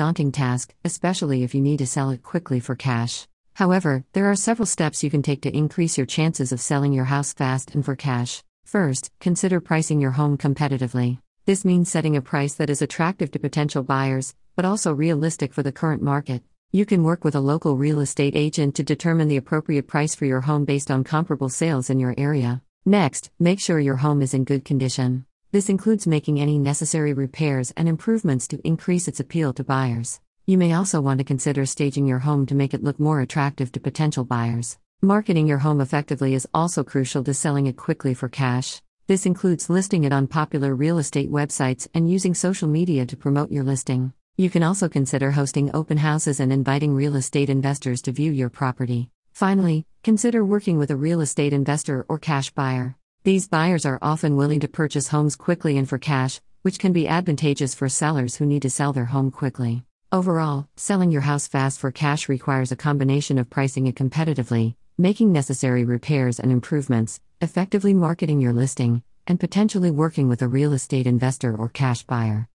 daunting task, especially if you need to sell it quickly for cash. However, there are several steps you can take to increase your chances of selling your house fast and for cash. First, consider pricing your home competitively. This means setting a price that is attractive to potential buyers, but also realistic for the current market. You can work with a local real estate agent to determine the appropriate price for your home based on comparable sales in your area. Next, make sure your home is in good condition. This includes making any necessary repairs and improvements to increase its appeal to buyers. You may also want to consider staging your home to make it look more attractive to potential buyers. Marketing your home effectively is also crucial to selling it quickly for cash. This includes listing it on popular real estate websites and using social media to promote your listing. You can also consider hosting open houses and inviting real estate investors to view your property. Finally, consider working with a real estate investor or cash buyer. These buyers are often willing to purchase homes quickly and for cash, which can be advantageous for sellers who need to sell their home quickly. Overall, selling your house fast for cash requires a combination of pricing it competitively, making necessary repairs and improvements, effectively marketing your listing, and potentially working with a real estate investor or cash buyer.